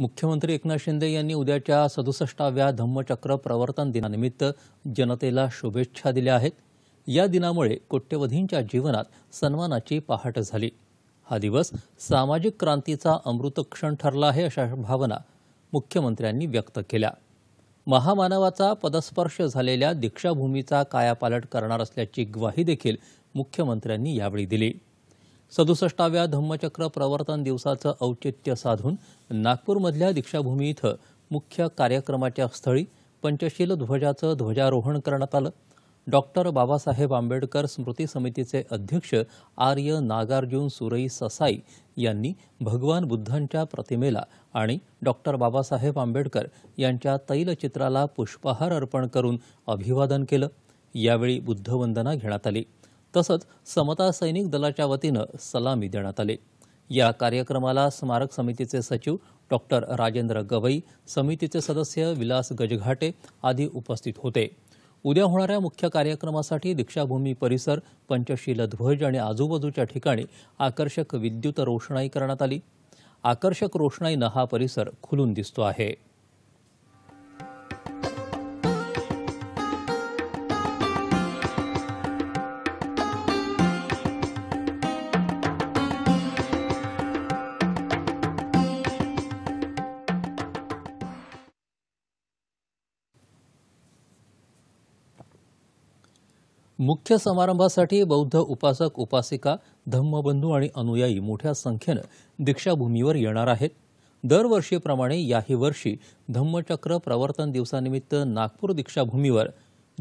मुख्यमंत्री एकनाथ शिंदे यांनी उद्याच्या 67व्या धम्मचक्र प्रवर्तन दिनानिमित्त जनतेला शुभेच्छा दिल्या आहेत। या दिनामुळे कोट्यवधींच्या जीवनात सन्मानाची पहाट झाली। हा दिवस सामाजिक क्रांतीचा अमृतक्षण ठरला आहे अशा भावना मुख्यमंत्र्यांनी व्यक्त केल्या। महामानवाचा पदस्पर्श झालेल्या दीक्षाभूमीचा कायापालट करणार असल्याची ग्वाही देखील मुख्यमंत्र्यांनी यावेळी दिली। 67व्या धम्मचक्र प्रवर्तन दिवसाचं औचित्य साधून नागपूरमधल्या दीक्षाभूमी इथं मुख्य कार्यक्रमाच्या स्थळी पंचशील ध्वजाचं ध्वजारोहण करण्यात आलं। डॉ बाबासाहेब आंबेडकर स्मृती समितीचे अध्यक्ष आर्य नागार्जुन सुरई ससाई यांनी भगवान बुद्धांच्या प्रतिमेला आणि डॉ बाबासाहेब आंबेडकर यांच्या तैलचित्राला पुष्पहार अर्पण करून अभिवादन केलं। यावेळी बुद्धवंदना घेण्यात आली। तसंच समता सैनिक दलाच्या वतीनं सलामी देण्यात आली। या कार्यक्रमाला स्मारक समितीचे सचिव डॉ राजेंद्र गवई, समितीचे सदस्य विलास गजघाटे आदी उपस्थित होते। उद्या होणाऱ्या मुख्य कार्यक्रमासाठी दीक्षाभूमी परिसर, पंचशील ध्वज आणि आजूबाजूच्या ठिकाणी आकर्षक विद्युत रोषणाई करण्यात आली। आकर्षक रोषणाईनं हा परिसर खुलून दिसतो आहे। मुख्य समारंभासाठी बौद्ध उपासक, उपासिका, धम्मबंधू आणि अनुयायी मोठ्या संख्येने दीक्षाभूमीवर येणार आहेत। दरवर्षीप्रमाणे याही वर्षी धम्मचक्र प्रवर्तन दिवसानिमित्त नागपूर दीक्षाभूमीवर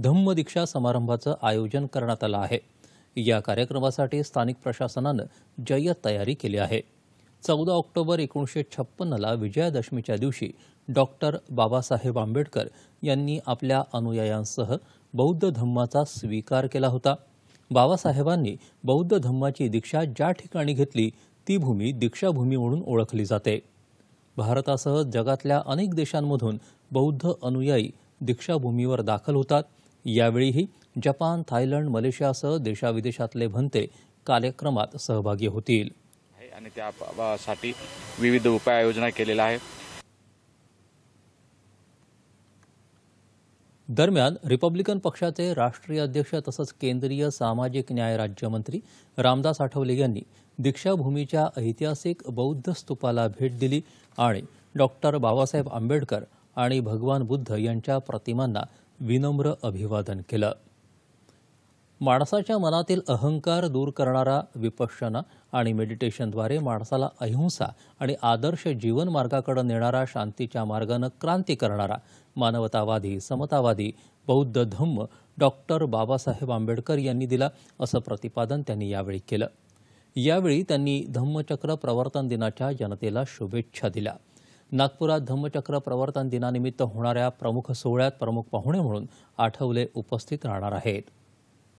धम्मदीक्षा समारंभाचं आयोजन करण्यात आलं आहे। या कार्यक्रमासाठी स्थानिक प्रशासनानं जय्यत तयारी केली आहे। 14 ऑक्टोबर 1956 विजयादशमीच्या दिवशी डॉ बाबासाहेब आंबेडकर यांनी आपल्या अनुयायांसह बौद्ध धम्माचा स्वीकार केला होता। बाबासाहेबांनी बौद्ध धम्माची दीक्षा ज्या ठिकाणी घेतली ती भूमी दीक्षाभूमी म्हणून ओळखली जाते। भारतासह जगातल्या अनेक देशांमधून बौद्ध अनुयायी दीक्षाभूमीवर दाखल होतात। यावेळीही जपान, थायलंड, मलेशियासह देशाविदेशातले भंते कार्यक्रमात सहभागी होतील आणि त्यासाठी विविध उपाययोजना केलेला आहे। दरम्यान रिपब्लिकन पक्षाचे राष्ट्रीय अध्यक्ष तसंच केंद्रीय सामाजिक न्याय राज्यमंत्री रामदास आठवले यांनी दीक्षाभूमीच्या ऐतिहासिक बौद्ध स्तूपाला भेट दिली आणि डॉक्टर बाबासाहेब आंबेडकर आणि भगवान बुद्ध यांच्या प्रतिमांना विनम्र अभिवादन केलं। माणसाच्या मनातील अहंकार दूर करणारा विपश्यना आणि मेडिटेशनद्वारे माणसाला अहिंसा आणि आदर्श जीवन मार्गाकडे नेणारा, शांतीच्या मार्गाने क्रांती करणारा मानवतावादी, समतावादी बौद्ध धम्म डॉक्टर बाबासाहेब आंबेडकर यांनी दिला, असं प्रतिपादन त्यांनी यावेळी केलं। यावेळी त्यांनी धम्मचक्र प्रवर्तन दिनाच्या जनतेला शुभेच्छा दिल्या। नागपुरात धम्मचक्र प्रवर्तन दिनानिमित्त होणाऱ्या प्रमुख सोहळ्यात प्रमुख पाहुणे म्हणून आठवले उपस्थित राहणार आहेत।